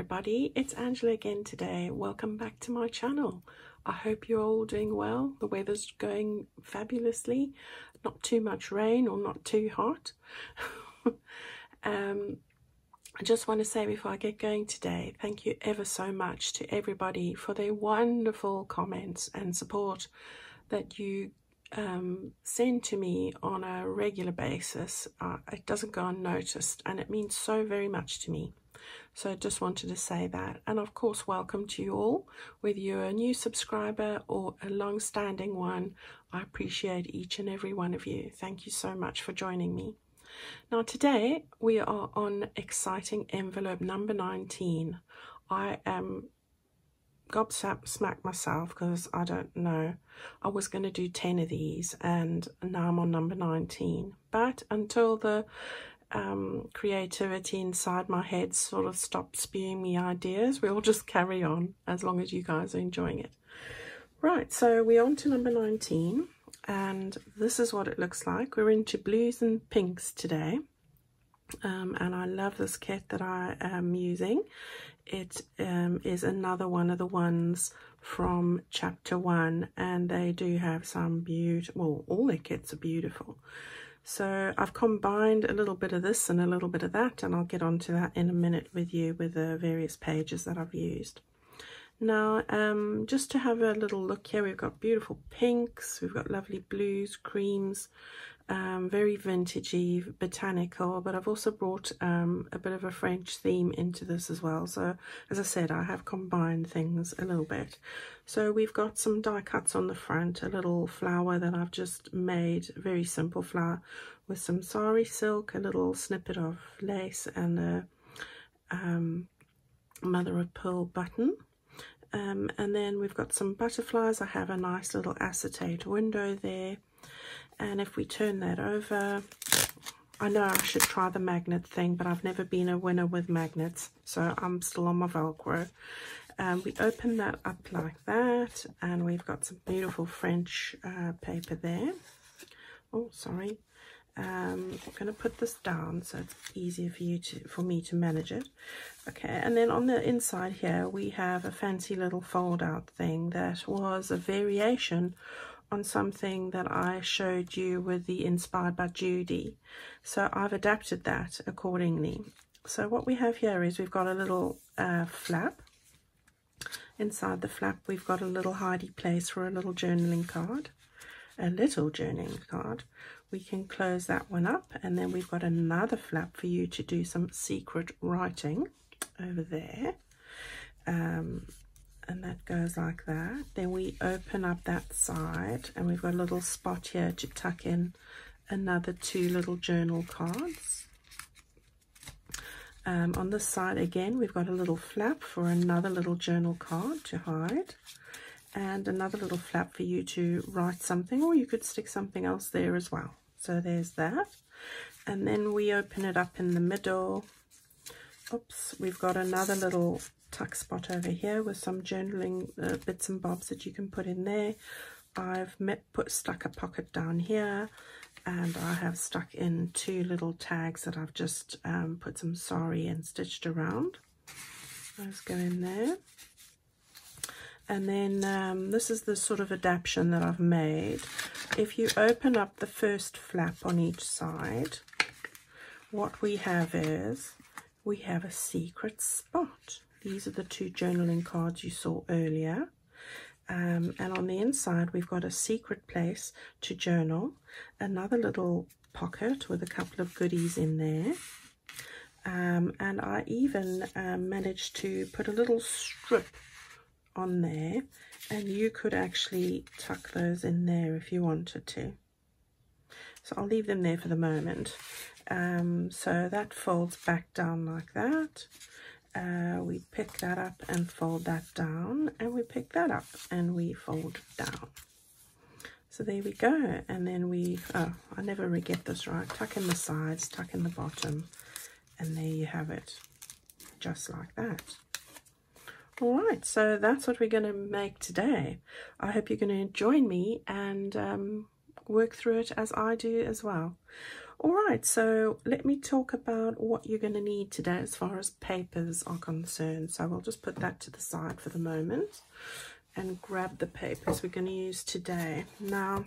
everybody, it's Angela again today. Welcome back to my channel. I hope you're all doing well. The weather's going fabulously, not too much rain or not too hot. I just want to say before I get going today, thank you ever so much to everybody for their wonderful comments and support that you send to me on a regular basis. It doesn't go unnoticed and it means so very much to me. So I just wanted to say that, and of course welcome to you all, whether you're a new subscriber or a long-standing one. I appreciate each and every one of you. Thank you so much for joining me. Now today we are on Exciting Envelope number 19. I am gobsmacked myself because I don't know. I was going to do 10 of these and now I'm on number 19, but until the creativity inside my head sort of stop spewing me ideas, we'll just carry on as long as you guys are enjoying it. Right, so we're on to number 19 and this is what it looks like. We're into blues and pinks today, and I love this kit that I am using. It is another one of the ones from Chapter One, and they do have some beautiful, well, all their kits are beautiful. So I've combined a little bit of this and a little bit of that, and I'll get onto that in a minute with you with the various pages that I've used. Now, just to have a little look here, we've got beautiful pinks, we've got lovely blues, creams, very vintagey, botanical, but I've also brought a bit of a French theme into this as well. So as I said, I have combined things a little bit. So we've got some die cuts on the front, a little flower that I've just made, very simple flower with some sari silk, a little snippet of lace and a mother of pearl button. And then we've got some butterflies. I have a nice little acetate window there. And if we turn that over, I know I should try the magnet thing, but I've never been a winner with magnets, so I'm still on my Velcro. We open that up like that, and we've got some beautiful French paper there. Oh, sorry. I'm going to put this down so it's easier for you to, for me to manage it. Okay, and then on the inside here we have a fancy little fold out thing that was a variation on something that I showed you with the Inspired by Judy. So I've adapted that accordingly. So what we have here is we've got a little flap. Inside the flap we've got a little hidey place for a little journaling card. We can close that one up, and then we've got another flap for you to do some secret writing over there, and that goes like that. Then we open up that side and we've got a little spot here to tuck in another two little journal cards. On this side again we've got a little flap for another little journal card to hide, and another little flap for you to write something, or you could stick something else there as well. So there's that. And then we open it up in the middle. Oops, we've got another little tuck spot over here with some journaling bits and bobs that you can put in there. I've stuck a pocket down here, and I have stuck in two little tags that I've just put some sari and stitched around. Those go in there. And then this is the sort of adaptation that I've made. If you open up the first flap on each side, what we have is we have a secret spot. These are the two journaling cards you saw earlier. And on the inside, we've got a secret place to journal, another little pocket with a couple of goodies in there. And I even managed to put a little strip on there, and you could actually tuck those in there if you wanted to. So I'll leave them there for the moment. So that folds back down like that. We pick that up and fold that down, and we pick that up and we fold it down. So there we go. And then we, oh, I never get this right, tuck in the sides, tuck in the bottom, and there you have it, just like that. Alright, so that's what we're going to make today. I hope you're going to join me and work through it as I do as well. All right, so let me talk about what you're going to need today as far as papers are concerned. So I'll just put that to the side for the moment and grab the papers we're going to use today. Now,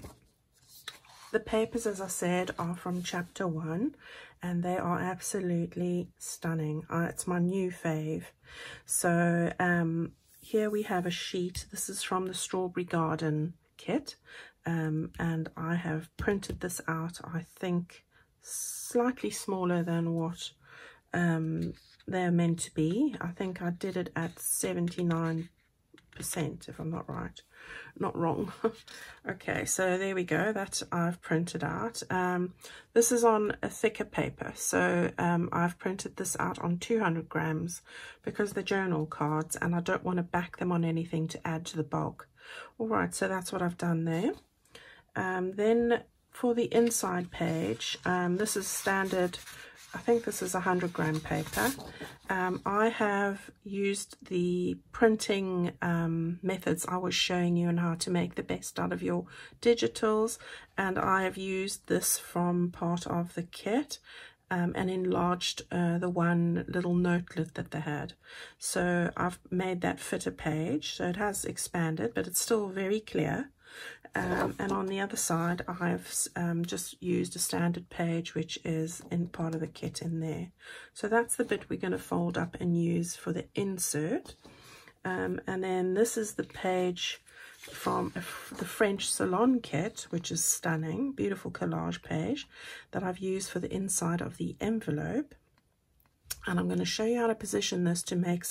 the papers, as I said, are from Chapter One, and they are absolutely stunning. It's my new fave. So here we have a sheet. This is from the Strawberry Garden kit, and I have printed this out, I think, slightly smaller than what they're meant to be. I think I did it at 79%, if I'm not wrong. Okay, so there we go, that I've printed out. This is on a thicker paper, so I've printed this out on 200 grams because they're journal cards and I don't want to back them on anything to add to the bulk. All right, so that's what I've done there. Then for the inside page, this is standard, I think this is 100 gram paper. I have used the printing methods I was showing you on how to make the best out of your digitals, and I have used this from part of the kit and enlarged the one little notelet that they had. So I've made that fit a page, so it has expanded, but it's still very clear. And on the other side, I've just used a standard page, which is in part of the kit in there. So that's the bit we're going to fold up and use for the insert. And then this is the page from the French Salon kit, which is stunning, beautiful collage page that I've used for the inside of the envelope. And I'm going to show you how to position this to make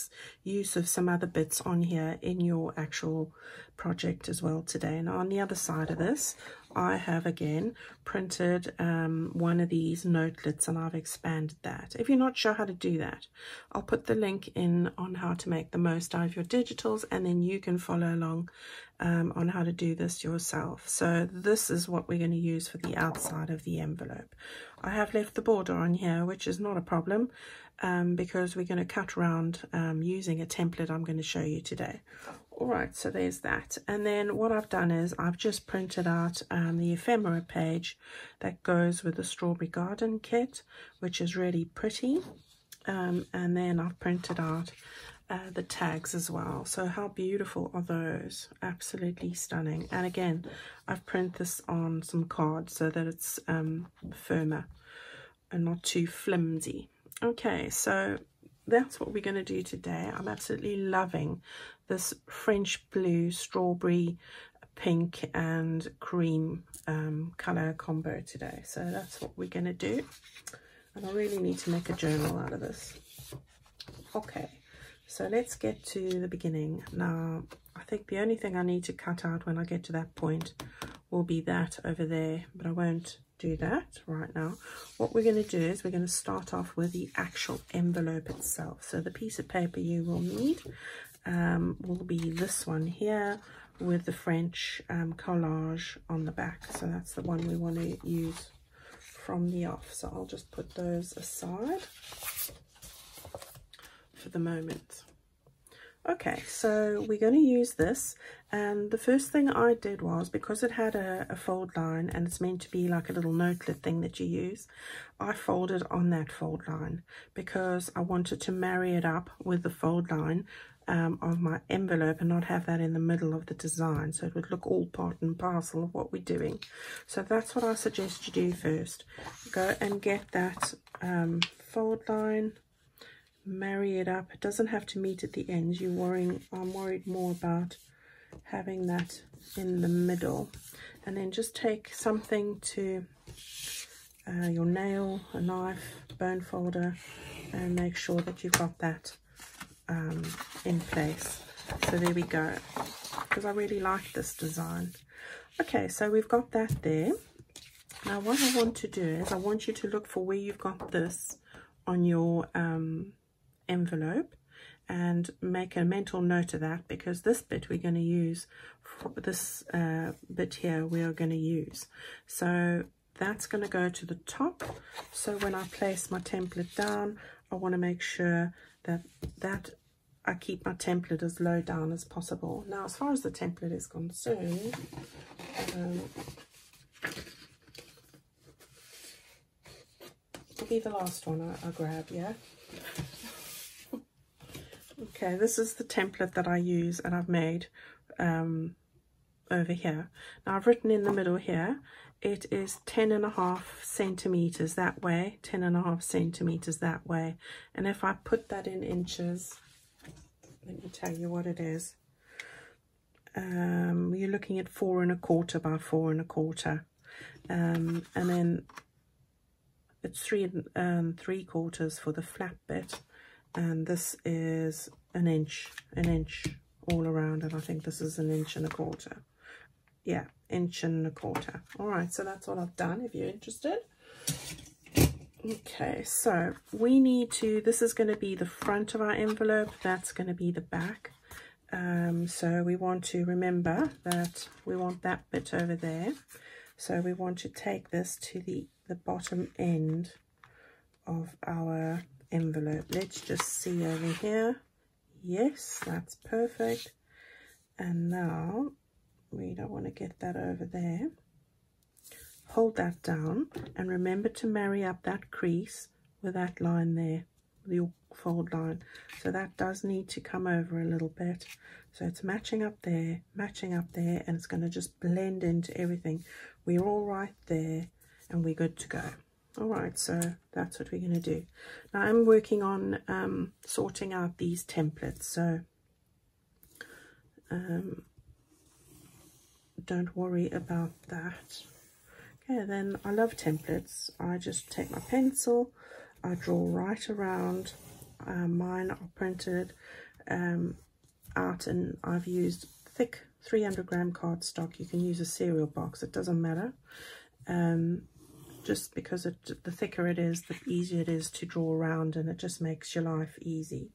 use of some other bits on here in your actual project as well today. And on the other side of this, I have again printed one of these notelets and I've expanded that. If you're not sure how to do that, I'll put the link in on how to make the most out of your digitals, and then you can follow along on how to do this yourself. So this is what we're going to use for the outside of the envelope. I have left the border on here, which is not a problem because we're going to cut around using a template I'm going to show you today. All right, so there's that. And then what I've done is I've just printed out the ephemera page that goes with the Strawberry Garden kit, which is really pretty. And then I've printed out the tags as well. So how beautiful are those? Absolutely stunning. And again, I've printed this on some card so that it's firmer and not too flimsy. Okay, so that's what we're going to do today. I'm absolutely loving this French blue, strawberry, pink and cream color combo today. So that's what we're going to do. And I really need to make a journal out of this. Okay. So let's get to the beginning. Now, I think the only thing I need to cut out when I get to that point will be that over there, but I won't do that right now. What we're going to do is we're going to start off with the actual envelope itself. So the piece of paper you will need will be this one here with the French collage on the back. So that's the one we want to use from the off. So I'll just put those aside for the moment. Okay, so we're going to use this, and the first thing I did was, because it had a fold line and it's meant to be like a little notelet thing that you use, I folded on that fold line because I wanted to marry it up with the fold line of my envelope and not have that in the middle of the design, so it would look all part and parcel of what we're doing. So that's what I suggest you do first. Go and get that fold line, marry it up. It doesn't have to meet at the ends. I'm worried more about having that in the middle. And then just take something to your nail, a knife, bone folder, and make sure that you've got that in place. So there we go, because I really like this design. Okay, so we've got that there. Now what I want to do is I want you to look for where you've got this on your envelope and make a mental note of that, because this bit we're going to use for this bit here we are going to use. So that's going to go to the top. So when I place my template down, I want to make sure that I keep my template as low down as possible. Now, as far as the template is concerned, will be the last one I'll grab, yeah? Okay, this is the template that I use and I've made over here. Now I've written in the middle here, it is 10.5 centimeters that way, 10.5 centimeters that way. And if I put that in inches, let me tell you what it is. You're looking at 4.25 by 4.25. And then it's 3 3/4 for the flat bit. And this is an inch all around. And I think this is 1.25 inches. Yeah, 1.25 inches. All right, so that's what I've done if you're interested. Okay, so we need to, this is going to be the front of our envelope. That's going to be the back. So we want to remember that we want that bit over there. So we want to take this to the bottom end of our envelope. Let's just see over here. Yes, that's perfect. And now we don't want to get that over there. Hold that down and remember to marry up that crease with that line there, the fold line. So that does need to come over a little bit. So it's matching up there, and it's going to just blend into everything. We're all right there and we're good to go. All right, so that's what we're going to do. Now I'm working on sorting out these templates, so don't worry about that. Okay, then I love templates. I just take my pencil, I draw right around. Mine are printed out, and I've used thick 300 gram cardstock. You can use a cereal box, it doesn't matter. Just because the thicker it is, the easier it is to draw around, and it just makes your life easy.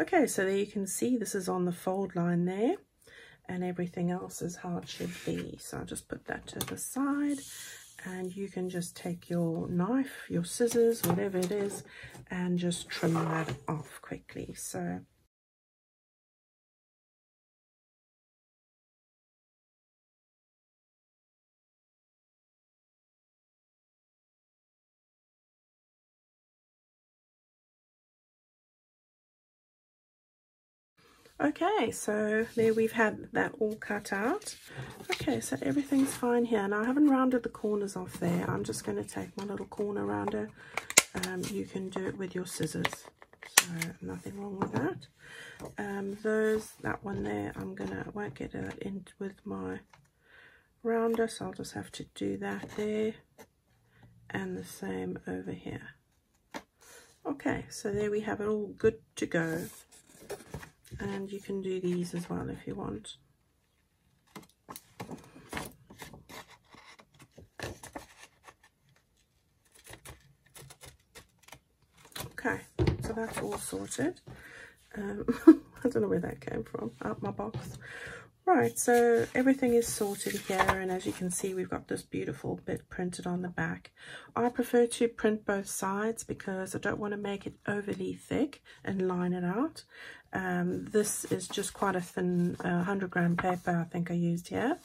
Okay, so there you can see this is on the fold line there, and everything else is how it should be. So I'll just put that to the side, and you can just take your knife, your scissors, whatever it is, and just trim that off quickly. So okay, so there we've had that all cut out. Okay, so everything's fine here. Now I haven't rounded the corners off there. I'm just going to take my little corner rounder. You can do it with your scissors. So nothing wrong with that. That one there, I won't get that in with my rounder, so I'll just have to do that there. And the same over here. Okay, so there we have it all good to go. And you can do these as well if you want. Okay, so that's all sorted. I don't know where that came from, out my box. Right, so everything is sorted here, and as you can see, we've got this beautiful bit printed on the back. I prefer to print both sides because I don't want to make it overly thick and line it out. This is just quite a thin 100 gram paper I think I used here,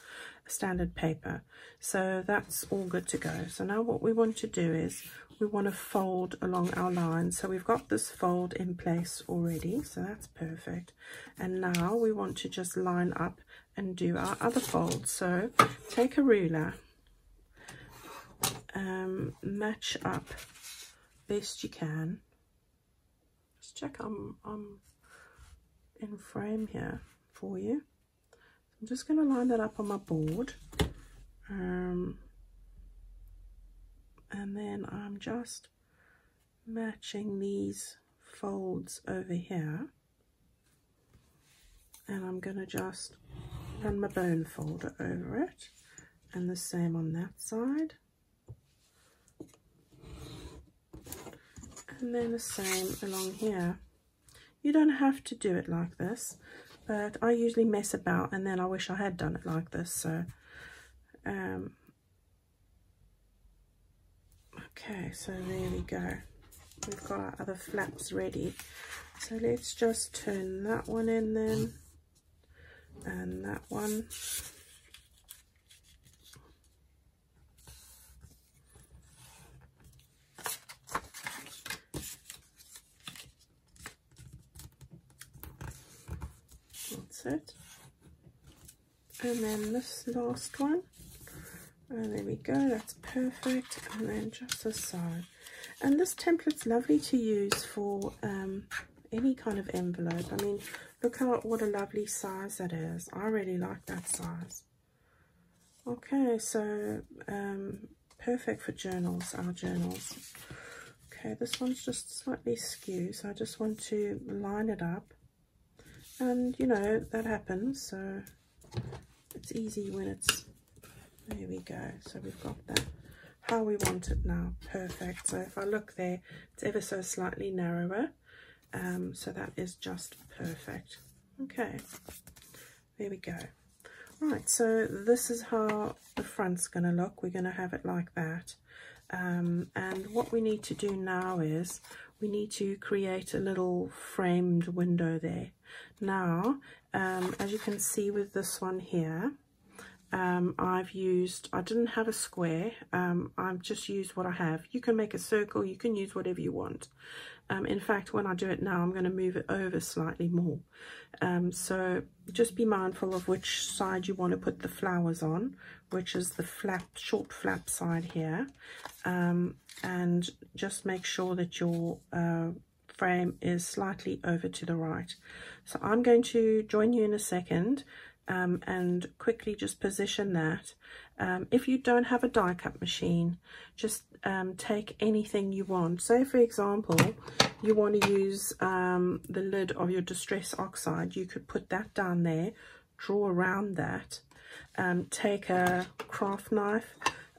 standard paper. So that's all good to go. So now what we want to do is we want to fold along our line. So we've got this fold in place already, so that's perfect. And now we want to just line up and do our other fold. So take a ruler, match up best you can. Just check I'm in frame here for you. I'm just going to line that up on my board. And then I'm just matching these folds over here, and I'm going to just run my bone folder over it, and the same on that side, and then the same along here. You don't have to do it like this, but I usually mess about and then I wish I had done it like this. So okay, so there we go. We've got our other flaps ready. So let's just turn that one in then, and that one. that's it. And then this last one, and there we go, that's perfect. And then just this side. And this template's lovely to use for any kind of envelope. I mean, look what a lovely size that is. I really like that size. Okay, so perfect for journals, our journals. Okay, this one's just slightly skewed, so I just want to line it up. And you know, that happens, so it's easy when it's, there we go. So we've got that how we want it now, perfect. So if I look there, it's ever so slightly narrower. So that is just perfect. Okay, there we go. Right, so this is how the front's going to look. We're going to have it like that. And what we need to do now is we need to create a little framed window there. Now, as you can see with this one here, I've used, I didn't have a square, I've just used what I have. You can make a circle, you can use whatever you want. In fact, when I do it now, I'm going to move it over slightly more. So just be mindful of which side you want to put the flowers on, which is the flap, short flap side here. And just make sure that your frame is slightly over to the right. So I'm going to join you in a second. And quickly just position that. If you don't have a die cut machine, just take anything you want. So for example, you want to use the lid of your Distress Oxide. You could put that down there, draw around that, take a craft knife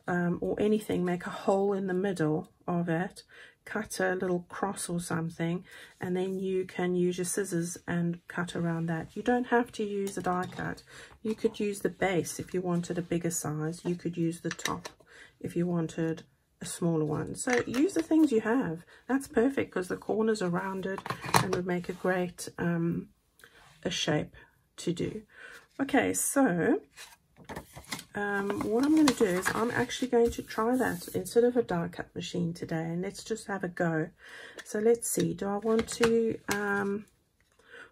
or anything, make a hole in the middle of it, cut a little cross or something, and then you can use your scissors and cut around that. You don't have to use a die cut. You could use the base if you wanted a bigger size. You could use the top if you wanted a smaller one. So use the things you have. That's perfect because the corners are rounded and would make a great a shape to do. Okay, so what I'm going to do is I'm actually going to try that instead of a die cut machine today, and let's just have a go. So let's see, do I want to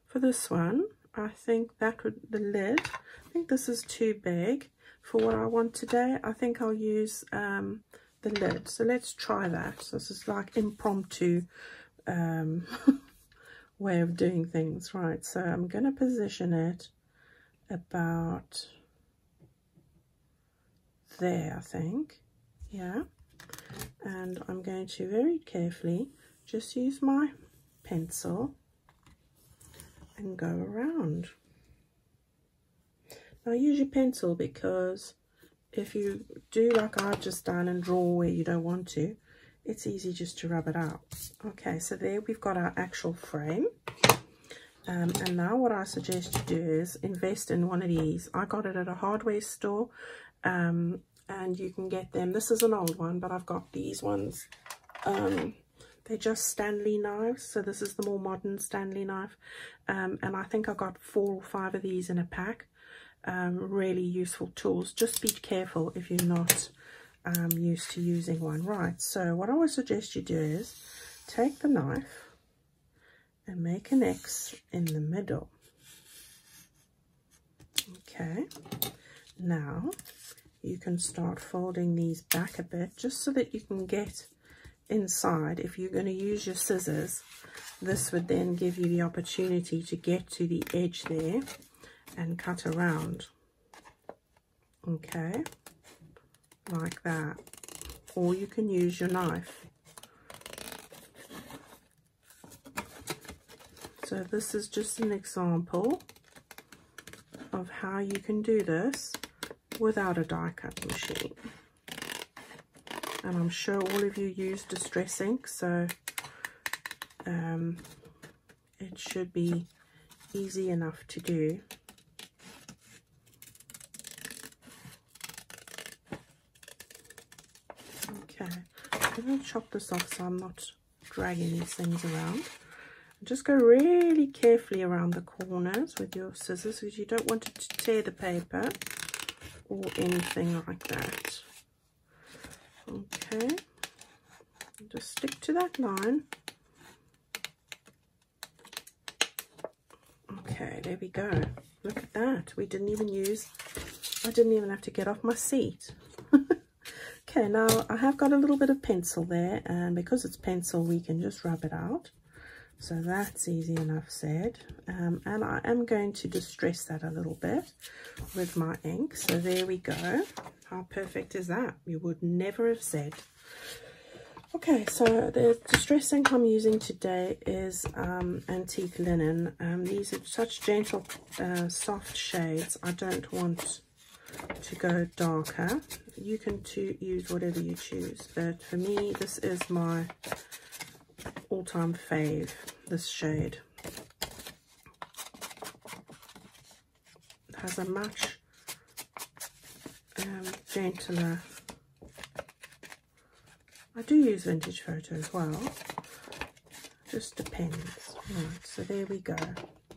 for this one, I think that would, the lid, I think this is too big for what I want today. I think I'll use the lid. So let's try that. So this is like impromptu way of doing things, right? So I'm going to position it about there, I think, yeah. And I'm going to very carefully just use my pencil and go around. Now use your pencil, because if you do like I've just done and draw where you don't want to, it's easy just to rub it out. Okay, so there we've got our actual frame. And now what I suggest you do is invest in one of these. I got it at a hardware store. And you can get them. This is an old one, but I've got these ones. They're just Stanley knives, so this is the more modern Stanley knife. And I think I got 4 or 5 of these in a pack. Really useful tools. Just be careful if you're not used to using one. Right, so what I would suggest you do is take the knife and make an X in the middle. Okay, now you can start folding these back a bit, just so that you can get inside. If you're going to use your scissors, this would then give you the opportunity to get to the edge there and cut around. Okay, like that. Or you can use your knife. So this is just an example of how you can do this without a die cut machine. And I'm sure all of you use Distress Ink, so it should be easy enough to do. Okay, I'm going to chop this off so I'm not dragging these things around. Just go really carefully around the corners with your scissors, because you don't want it to tear the paper or anything like that. Okay, just stick to that line. Okay, Okay, there we go. Look at that. We didn't even use, I didn't even have to get off my seat. Okay, now I have got a little bit of pencil there, and because it's pencil, we can just rub it out. So that's easy enough said. And I am going to distress that a little bit with my ink. So there we go. How perfect is that? You would never have said. Okay, so the distress ink I'm using today is antique linen. These are such gentle, soft shades. I don't want to go darker. You can use whatever you choose, but for me, this is my all-time fave, this shade. It has a much gentler... I do use vintage photo as well, just depends. Right, so there we go,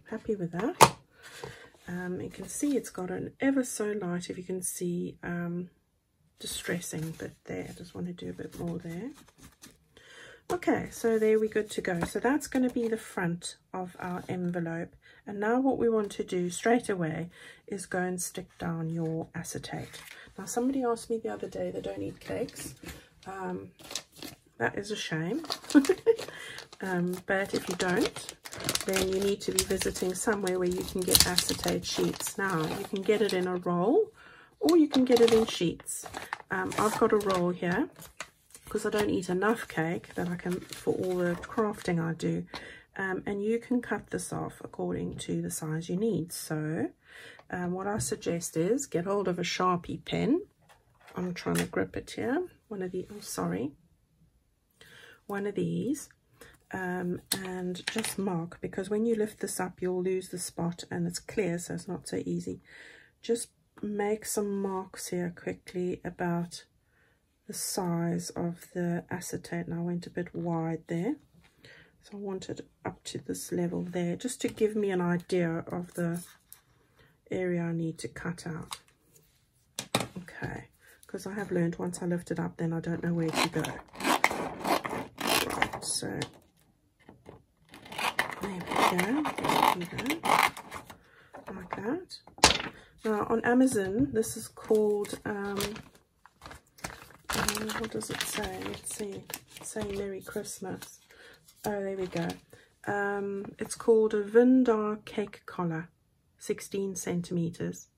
happy with that. You can see it's got an ever so light, if you can see, distressing bit there. I just want to do a bit more there. Okay, so there we're good to go. So that's going to be the front of our envelope. And now what we want to do straight away is go and stick down your acetate. Now somebody asked me the other day, they don't eat cakes. That is a shame. But if you don't, then you need to be visiting somewhere where you can get acetate sheets. Now you can get it in a roll or you can get it in sheets. I've got a roll here because I don't eat enough cake that I can for all the crafting I do. And you can cut this off according to the size you need. So what I suggest is get hold of a Sharpie pen. I'm trying to grip it here. One of the, oh, sorry, one of these, and just mark, because when you lift this up, you'll lose the spot and it's clear, so it's not so easy. Just make some marks here quickly about the size of the acetate. And I went a bit wide there, so I want it up to this level there, just to give me an idea of the area I need to cut out. Okay. Because I have learned once I lift it up, then I don't know where to go. Right, so there we go. Like that. Now on Amazon, this is called, what does it say? Let's see. It's saying Merry Christmas. Oh, there we go. It's called a Vindar cake collar, 16 centimeters,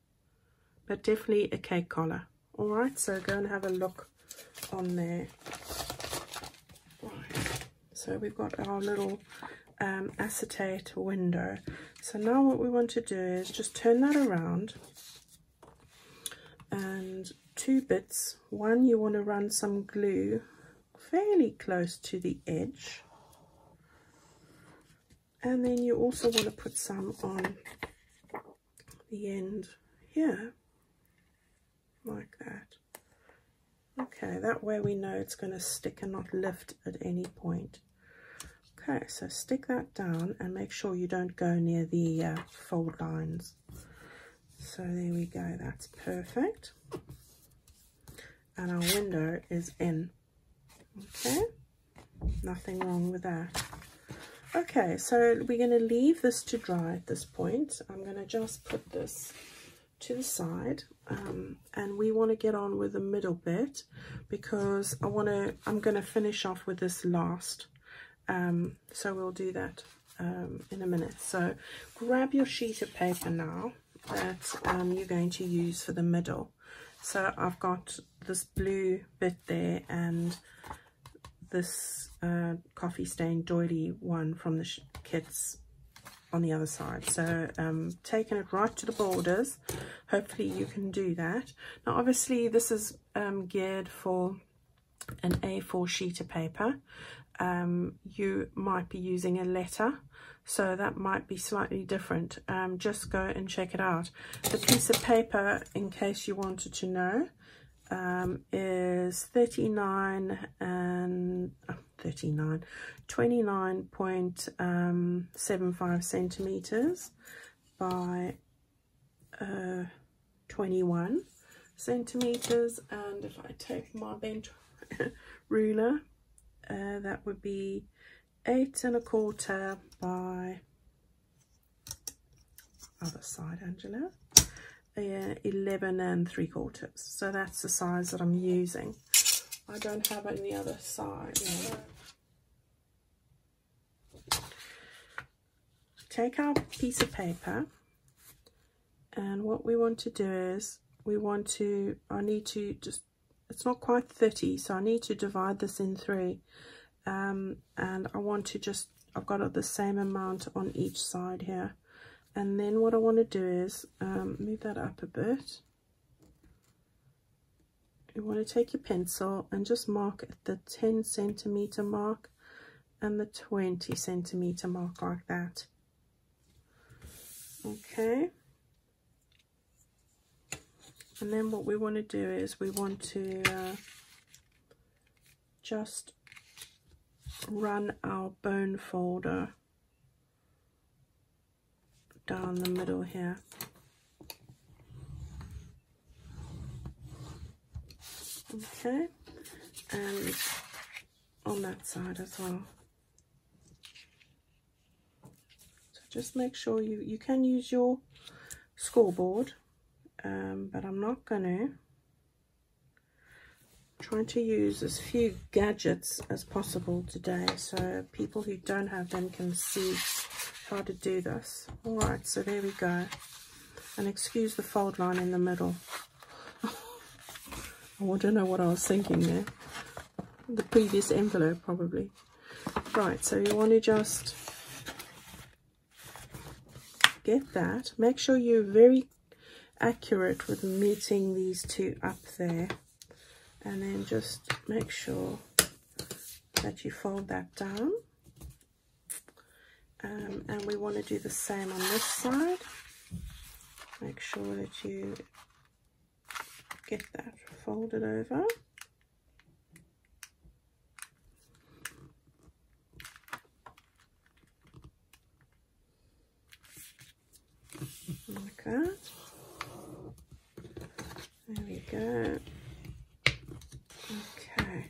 but definitely a cake collar. All right, so go and have a look on there. Right, so we've got our little acetate window. So now what we want to do is just turn that around, and two bits. One, you want to run some glue fairly close to the edge, and then you also want to put some on the end here. Like that. Okay, that way we know it's going to stick and not lift at any point. Okay, so stick that down and make sure you don't go near the fold lines. So there we go, that's perfect. And our window is in. Okay, nothing wrong with that. Okay, so we're going to leave this to dry at this point. I'm going to just put this to the side, and we want to get on with the middle bit, because I'm going to finish off with this last, so we'll do that in a minute. So grab your sheet of paper now that you're going to use for the middle. So I've got this blue bit there and this coffee stain doily one from the kits on the other side. So taking it right to the borders. Hopefully you can do that. Now obviously this is geared for an A4 sheet of paper. You might be using a letter, so that might be slightly different. Just go and check it out. The piece of paper, in case you wanted to know, is 29.75 centimeters by 21 centimeters, and if I take my bent ruler, that would be 8 1/4 by other side, Angela. They're 11 3/4, so that's the size that I'm using. I don't have it in the other side. No. Take our piece of paper, and what we want to do is we want to, I need to just, it's not quite 30, so I need to divide this in 3. And I want to just, I've got the same amount on each side here. And then what I want to do is move that up a bit. You want to take your pencil and just mark at the 10 cm mark and the 20 cm mark, like that. Okay. And then what we want to do is we want to just run our bone folder down the middle here. Okay, and on that side as well. So just make sure you can use your scoreboard, but I'm not gonna. Trying to use as few gadgets as possible today, so people who don't have them can see how to do this. All right, so there we go. And excuse the fold line in the middle. I don't know what I was thinking there. The previous envelope, probably. Right, so you want to just get that. Make sure you're very accurate with meeting these two up there. And then just make sure that you fold that down. And we want to do the same on this side. Make sure that you get that folded over. Like that. There we go. Okay,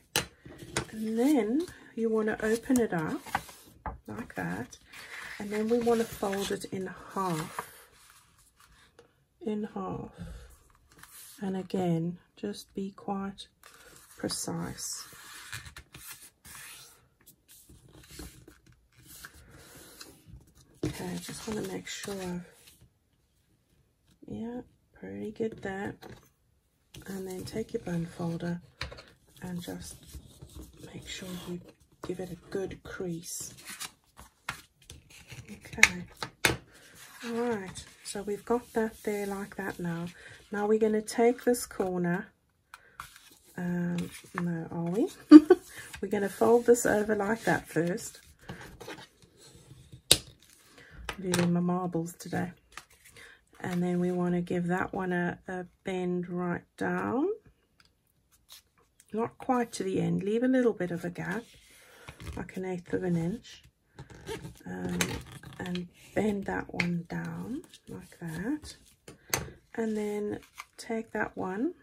and then you want to open it up like that, and then we want to fold it in half, and again, just be quite precise. Okay, I just want to make sure, yeah, pretty good there. And then take your bone folder and just make sure you give it a good crease. Okay, all right, so we've got that there like that. Now we're going to take this corner, no, are we? We're going to fold this over like that first. I'm doing my marbles today. And then we want to give that one a bend right down. Not quite to the end, leave a little bit of a gap, like 1/8 inch. And bend that one down like that. And then take that one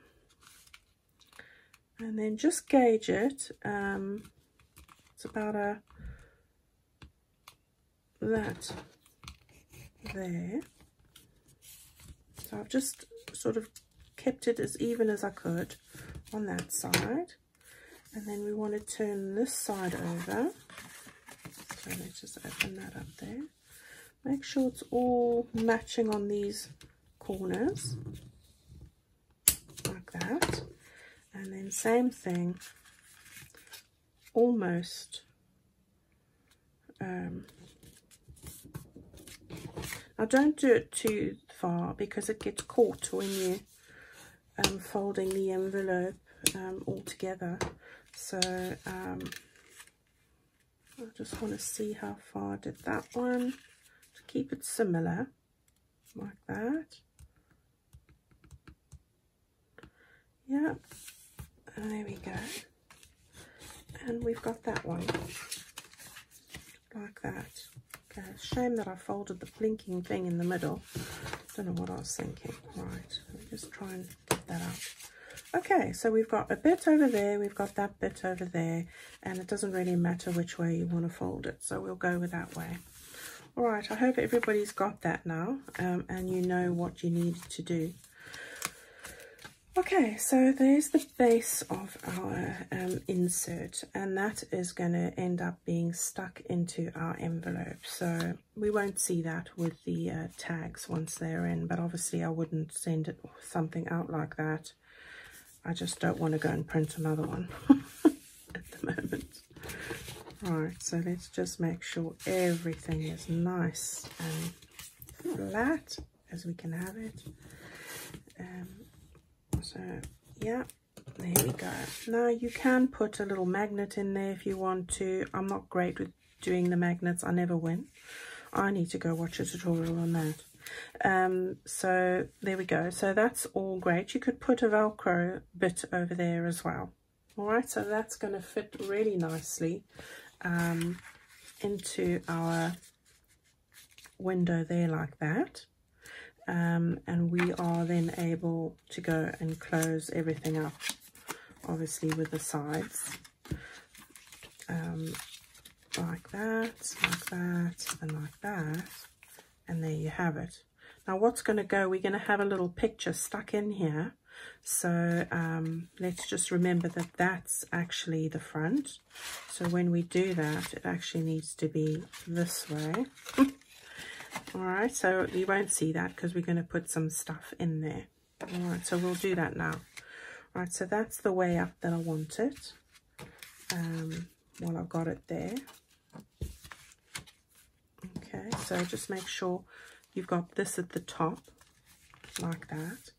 and then just gauge it. It's about that there. So I've just sort of kept it as even as I could on that side. And then we want to turn this side over. So let's just open that up there. Make sure it's all matching on these corners, like that. And then same thing, almost. Now don't do it too far because it gets caught when you're folding the envelope all together. So I just want to see how far I did that one, to keep it similar, like that. Yeah, there we go. And we've got that one, like that. Okay, shame that I folded the blinking thing in the middle. Don't know what I was thinking. Right, let me just try and get that out. Okay, so we've got a bit over there, we've got that bit over there, and it doesn't really matter which way you want to fold it, so we'll go with that way. All right, I hope everybody's got that now, and you know what you need to do. Okay, so there's the base of our insert, and that is going to end up being stuck into our envelope. So we won't see that with the tags once they're in, but obviously I wouldn't send it something out like that. I just don't want to go and print another one at the moment. Right, so let's just make sure everything is nice and flat as we can have it. So yeah, there we go. Now you can put a little magnet in there if you want to. I'm not great with doing the magnets. I never win. I need to go watch a tutorial on that. So there we go. So that's all great. You could put a Velcro bit over there as well. All right, so that's going to fit really nicely into our window there like that. And we are then able to go and close everything up, obviously with the sides, like that, and like that, and there you have it. Now what's going to go, we're going to have a little picture stuck in here, so let's just remember that that's actually the front. So when we do that, it actually needs to be this way. All right, so you won't see that because we're going to put some stuff in there. All right, so we'll do that now. All right, so that's the way up that I want it. Well, I've got it there. Okay, so just make sure you've got this at the top, like that.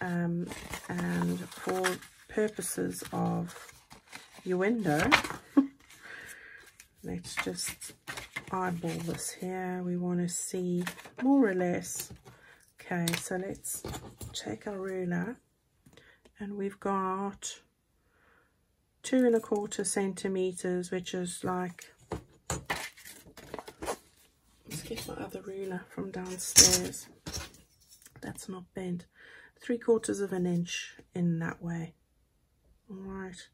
And for purposes of your window, let's just eyeball this here. We want to see more or less. Okay, so let's take our ruler, and we've got 2¼ centimeters, which is like, let's get my other ruler from downstairs, that's not bent, 3/4 of an inch in that way. All right,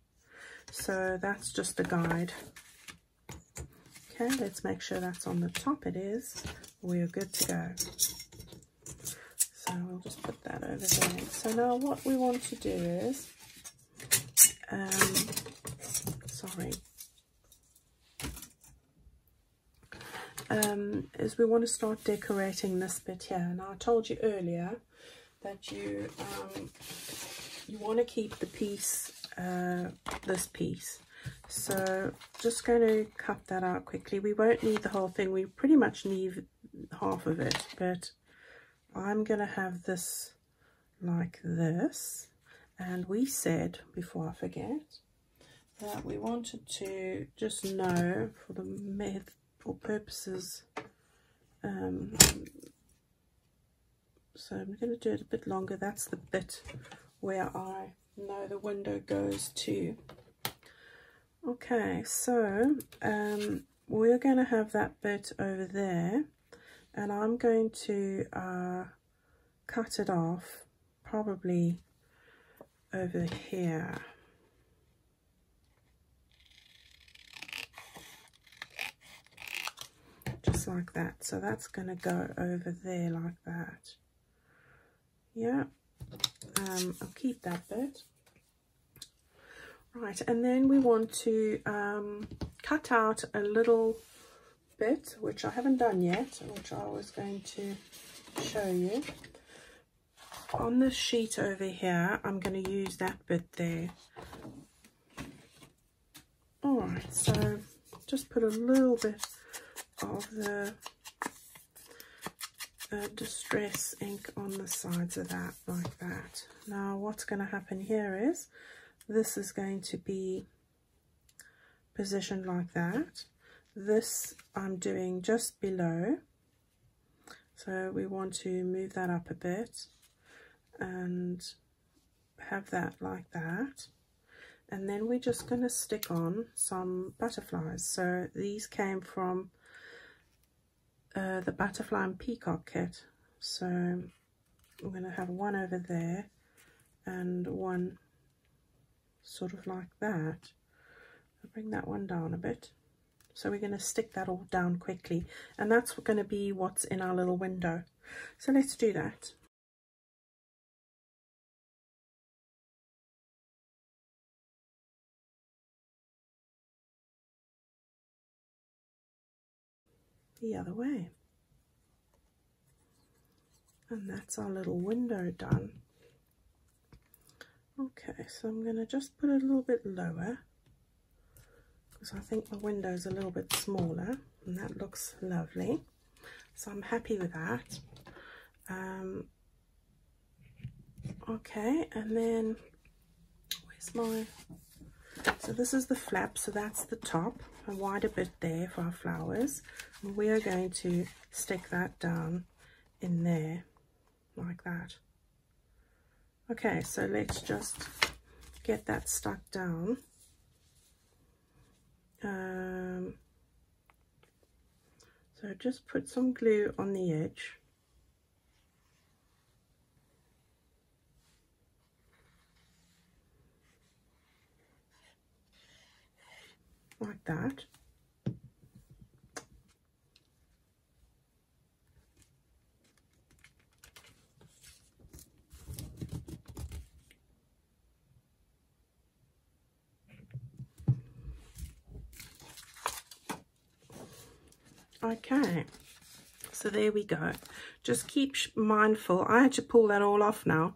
so that's just a guide. Okay, let's make sure that's on the top. It is. We're good to go. So we'll just put that over there. So now what we want to do is, we want to start decorating this bit here. Now I told you earlier that you want to keep the piece, this piece. So just going to cut that out quickly. We won't need the whole thing. We pretty much need half of it, but I'm going to have this like this. And we said, before I forget, that we wanted to just know for the method or purposes. So I'm going to do it a bit longer. That's the bit where I know the window goes to. Okay, so we're going to have that bit over there, and I'm going to cut it off probably over here. Just like that. So that's going to go over there like that. Yeah, I'll keep that bit. Right, and then we want to cut out a little bit, which I haven't done yet, which I was going to show you. On this sheet over here, I'm going to use that bit there. All right, so just put a little bit of the distress ink on the sides of that, like that. Now, what's going to happen here is, this is going to be positioned like that. This I'm doing just below. So we want to move that up a bit and have that like that. And then we're just going to stick on some butterflies. So these came from the Butterfly and Peacock kit. So I'm going to have one over there and one sort of like that. I'll bring that one down a bit. So we're going to stick that all down quickly, and that's going to be what's in our little window. So let's do that. The other way. And that's our little window done. Okay, so I'm going to just put it a little bit lower, because I think the window is a little bit smaller, and that looks lovely. So I'm happy with that. Okay, and then where's my... So this is the flap, so that's the top, a wider bit there for our flowers. And we are going to stick that down in there, like that. Okay, so let's just get that stuck down. So just put some glue on the edge. Like that. Okay, so there we go. Just keep mindful. I had to pull that all off now.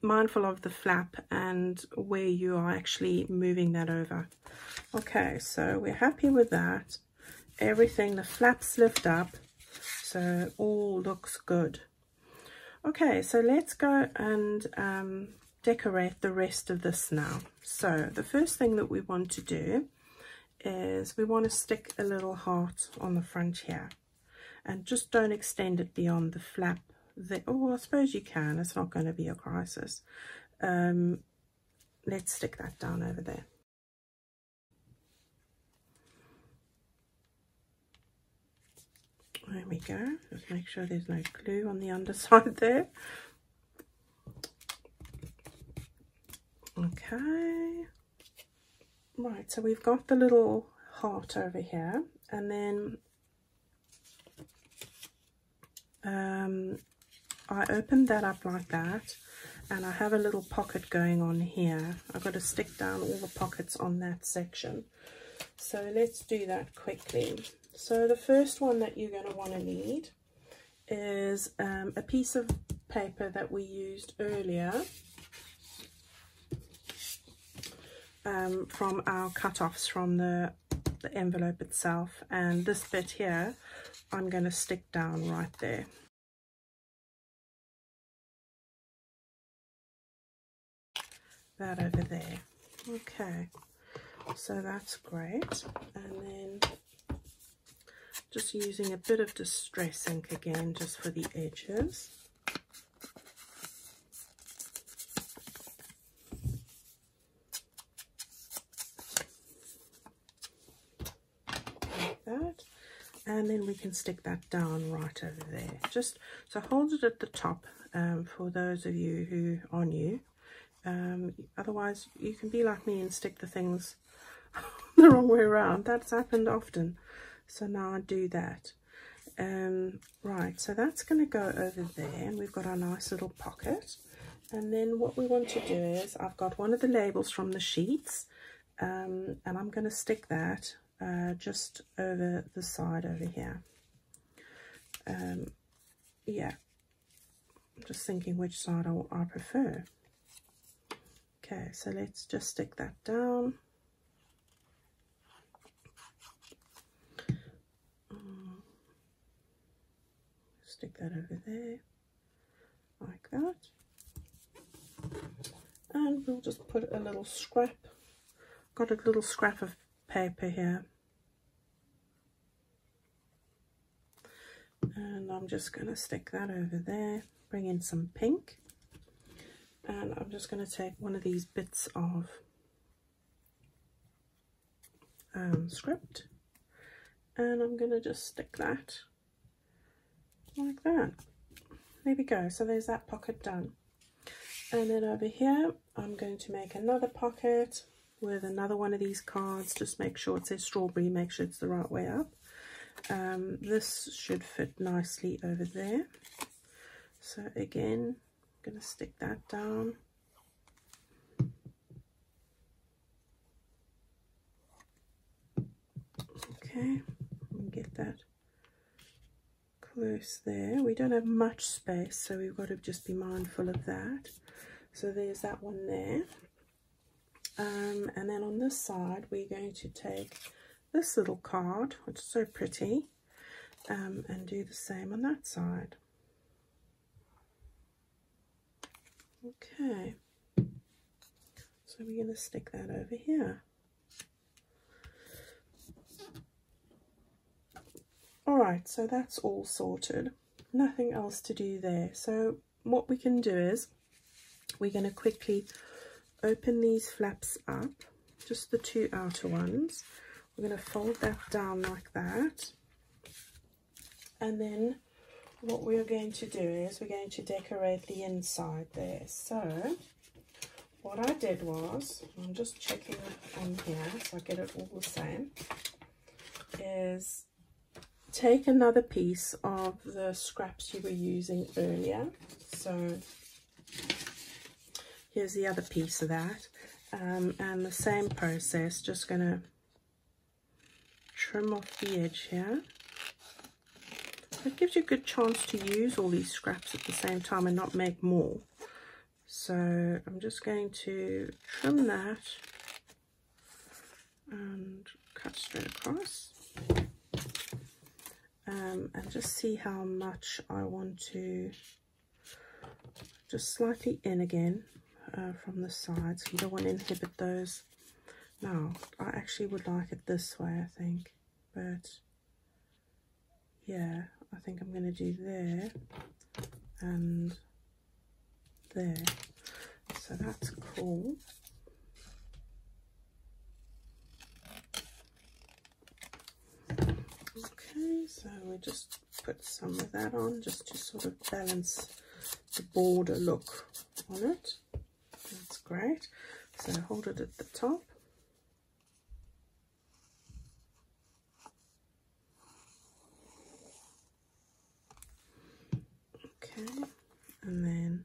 Mindful of the flap and where you are actually moving that over. Okay, so we're happy with that. Everything, the flaps lift up, so all looks good. Okay, so let's go and decorate the rest of this now. So the first thing that we want to do is we want to stick a little heart on the front here, and just don't extend it beyond the flap. Oh, I suppose you can, it's not going to be a crisis. Let's stick that down over there. There we go, just make sure there's no glue on the underside there. Okay. Right, so we've got the little heart over here, and then I opened that up like that, and I have a little pocket going on here. I've got to stick down all the pockets on that section. So let's do that quickly. So the first one that you're going to want to need is a piece of paper that we used earlier from our cut-offs from the envelope itself, and this bit here I'm going to stick down right there. That over there. Okay, so that's great. And then just using a bit of Distress Ink again, just for the edges. Like that. And then we can stick that down right over there. Just so hold it at the top for those of you who are new. Otherwise you can be like me and stick the things the wrong way around. That's happened often. So now I do that. Right, so that's going to go over there, and we've got our nice little pocket. And then what we want to do is, I've got one of the labels from the sheets, and I'm going to stick that just over the side over here. Yeah, I'm just thinking which side I prefer. Okay, so let's just stick that down. Stick that over there, like that. And we'll just put a little scrap. Got a little scrap of paper here. And I'm just going to stick that over there, bring in some pink. And I'm just going to take one of these bits of script, and I'm going to just stick that like that. There we go. So there's that pocket done. And then over here, I'm going to make another pocket. with another one of these cards. Just make sure it says strawberry, make sure it's the right way up. This should fit nicely over there. So again, I'm going to stick that down. Okay, get that close there. We don't have much space, so we've got to just be mindful of that. So there's that one there. And then on this side, we're going to take this little card, which is so pretty, and do the same on that side. Okay, so we're going to stick that over here. Alright, so that's all sorted. Nothing else to do there. So what we can do is we're going to quickly open these flaps up, just the two outer ones. We're going to fold that down like that, and then what we're going to do is we're going to decorate the inside there. So what I did was, I'm just checking on here so I get it all the same, is take another piece of the scraps you were using earlier. So here's the other piece of that, and the same process, just going to trim off the edge here. It gives you a good chance to use all these scraps at the same time and not make more. So I'm just going to trim that and cut straight across, and just see how much I want to, just slightly in again from the sides. You don't want to inhibit those. Now, I actually would like it this way, I think, but yeah, I think I'm going to do there and there. So that's cool. Okay, so we just put some of that on just to sort of balance the border look on it. That's great. So hold it at the top. And then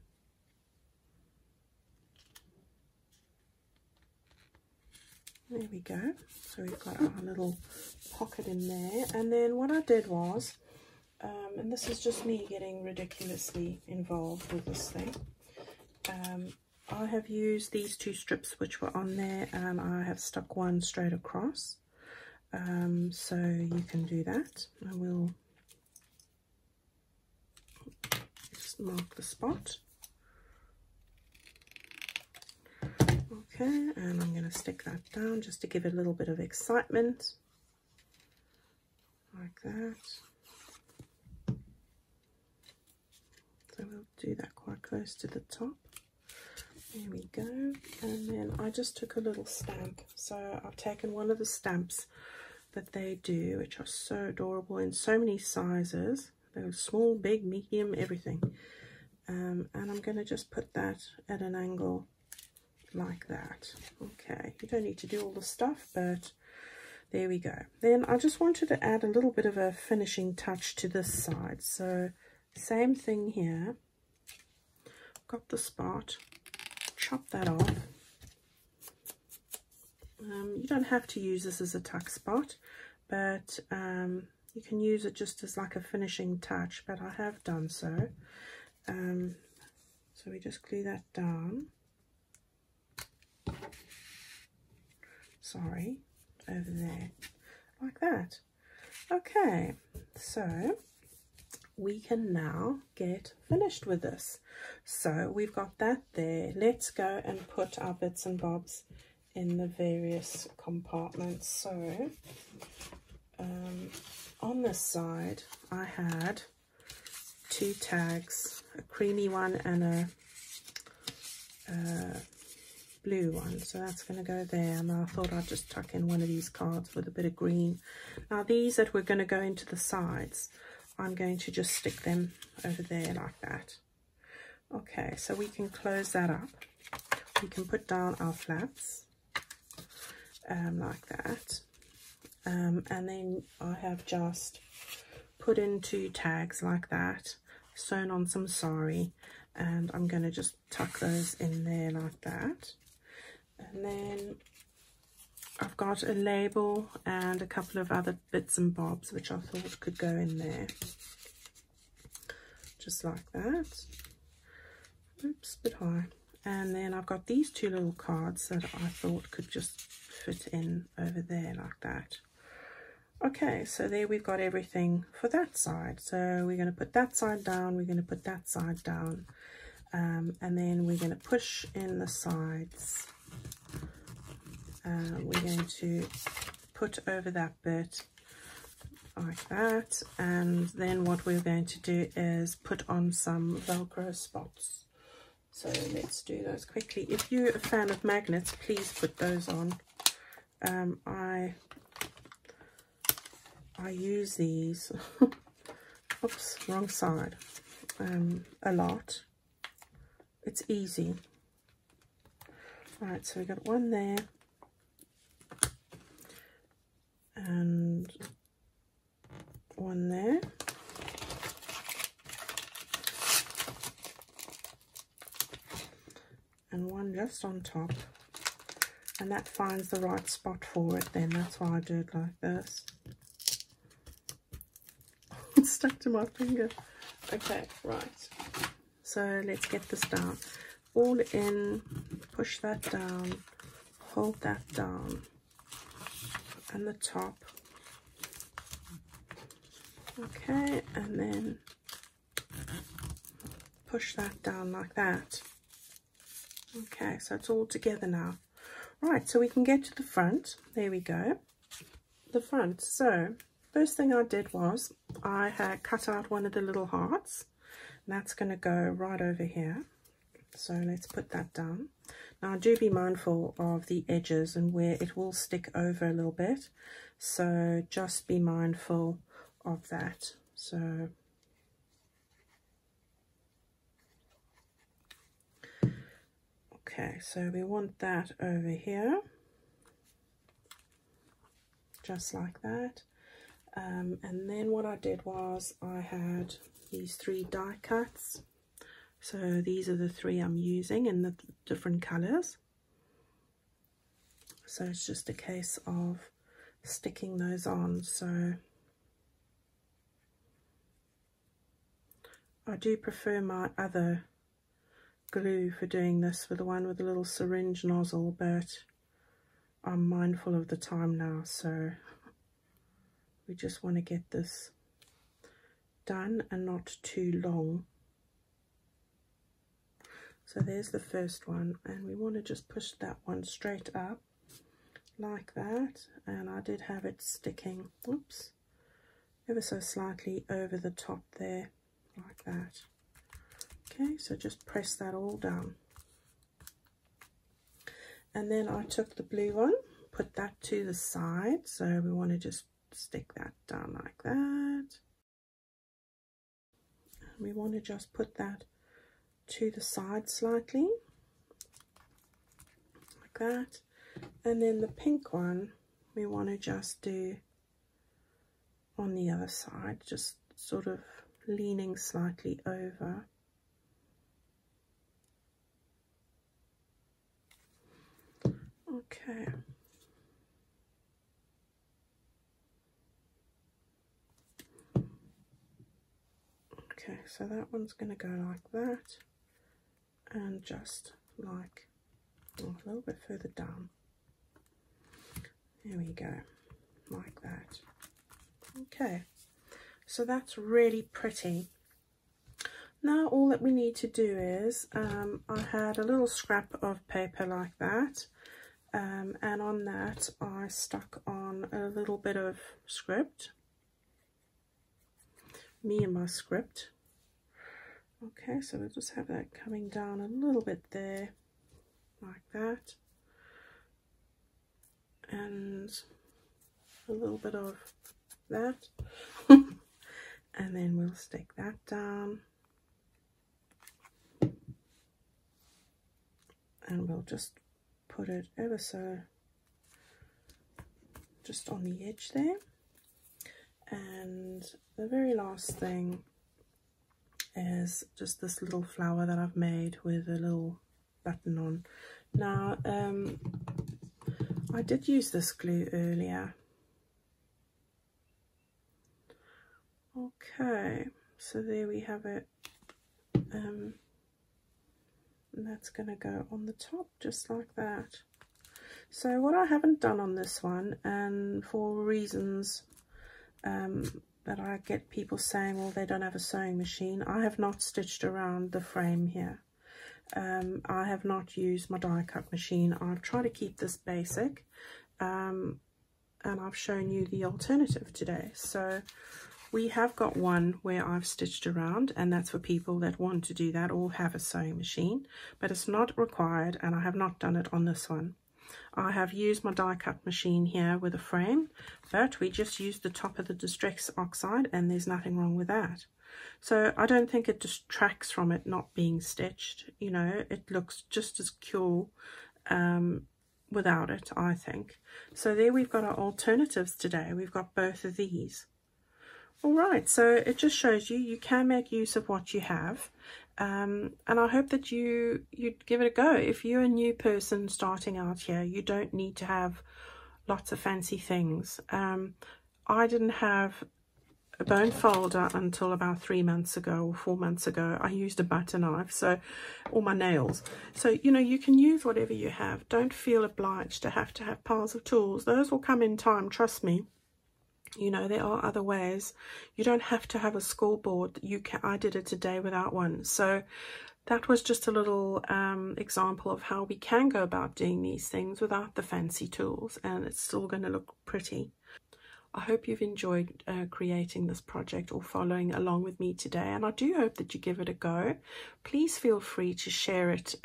there we go. So we've got our little pocket in there. And then what I did was, and this is just me getting ridiculously involved with this thing, I have used these two strips which were on there, and I have stuck one straight across. So you can do that. I will mark the spot. Okay, and I'm going to stick that down just to give it a little bit of excitement, like that. So we'll do that quite close to the top. There we go. And then I just took a little stamp. So I've taken one of the stamps that they do, which are so adorable in so many sizes. They're small, big, medium, everything. And I'm going to just put that at an angle like that. Okay, you don't need to do all the stuff, but there we go. Then I just wanted to add a little bit of a finishing touch to this side. So same thing here. Got the spot. Chop that off. You don't have to use this as a tuck spot, but... you can use it just as like a finishing touch, but I have done so. So we just glue that down. Sorry, over there, like that. Okay, so we can now get finished with this. So we've got that there. Let's go and put our bits and bobs in the various compartments. So, on this side, I had two tags, a creamy one and a blue one. So that's going to go there. And I thought I'd just tuck in one of these cards with a bit of green. Now these that were going to go into the sides, I'm going to just stick them over there like that. Okay, so we can close that up. We can put down our flaps. like that. And then I have just put in two tags like that, sewn on some sari, and I'm going to just tuck those in there like that. And then I've got a label and a couple of other bits and bobs which I thought could go in there, just like that. Oops, a bit high. And then I've got these two little cards that I thought could just fit in over there like that. Okay, so there we've got everything for that side. So we're going to put that side down, we're going to put that side down, and then we're going to push in the sides. We're going to put over that bit like that, and then what we're going to do is put on some Velcro spots. So let's do those quickly. If you're a fan of magnets, please put those on. I use these oops, wrong side, a lot. It's easy. Right, so we got one there, and one there, and one just on top, and that finds the right spot for it then. That's why I do it like this. It's stuck to my finger. Okay, right, so let's get this down. All in, push that down, hold that down, and the top. Okay, and then push that down like that. Okay, so it's all together now. Right, so we can get to the front. There we go, the front. So first thing I did was I had cut out one of the little hearts, and that's going to go right over here. So let's put that down. Now do be mindful of the edges and where it will stick over a little bit, so just be mindful of that. So okay, so we want that over here just like that. And then what I did was I had these three die cuts. So these are the three I'm using in the different colors. So it's just a case of sticking those on. So I do prefer my other glue for doing this, for the one with the little syringe nozzle, but I'm mindful of the time now, so we just want to get this done and not too long. So there's the first one, and we want to just push that one straight up like that. And I did have it sticking, whoops, ever so slightly over the top there like that. Okay, so just press that all down. And then I took the blue one, put that to the side. So we want to just stick that down like that. And we want to just put that to the side slightly like that. And then the pink one we want to just do on the other side, just sort of leaning slightly over. Okay, okay, so that one's going to go like that. And just like a little bit further down. There we go, like that. Okay, so that's really pretty. Now all that we need to do is, I had a little scrap of paper like that, and on that I stuck on a little bit of script, me and my script. Okay, so we'll just have that coming down a little bit there, like that. And a little bit of that. And then we'll stick that down. And we'll just put it ever so just on the edge there. And the very last thing is just this little flower that I've made with a little button on. Now, I did use this glue earlier. Okay, so there we have it. And that's going to go on the top just like that. So what I haven't done on this one, and for reasons that I get people saying, well, they don't have a sewing machine, I have not stitched around the frame here. I have not used my die cut machine. I've tried to keep this basic, and I've shown you the alternative today. So we have got one where I've stitched around, and that's for people that want to do that or have a sewing machine, but it's not required, and I have not done it on this one. I have used my die cut machine here with a frame, but we just used the top of the Distress Oxide, and there's nothing wrong with that. So I don't think it detracts from it not being stitched. You know, it looks just as cool without it, I think. So there we've got our alternatives today. We've got both of these. All right, so it just shows you, you can make use of what you have. And I hope that you'd give it a go. If you're a new person starting out here, you don't need to have lots of fancy things. I didn't have a bone folder until about 3 months ago or 4 months ago. I used a butter knife, so, or my nails. So, you know, you can use whatever you have. Don't feel obliged to have piles of tools. Those will come in time, trust me. You know, there are other ways. You don't have to have a school board. You can, I did it today without one. So that was just a little example of how we can go about doing these things without the fancy tools, and it's still going to look pretty. I hope you've enjoyed creating this project or following along with me today, and I do hope that you give it a go. Please feel free to share it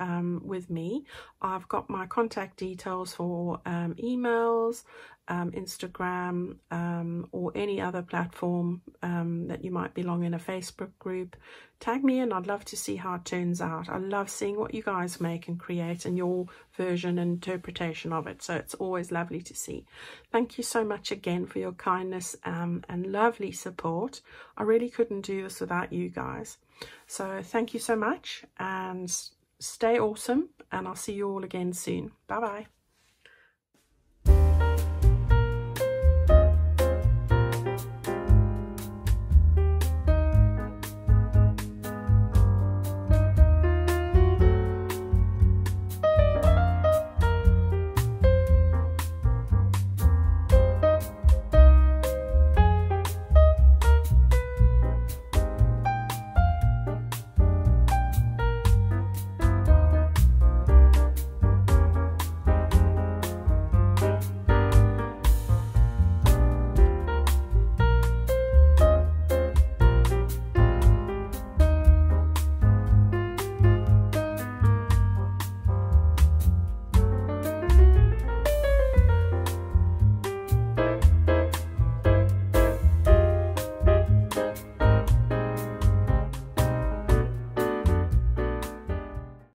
with me. I've got my contact details for emails, Instagram, or any other platform that you might belong in, a Facebook group. Tag me in. I'd love to see how it turns out. I love seeing what you guys make and create and your version and interpretation of it. So it's always lovely to see. Thank you so much again for your kindness and lovely support. I really couldn't do this without you guys. So thank you so much, and stay awesome, and I'll see you all again soon. Bye bye.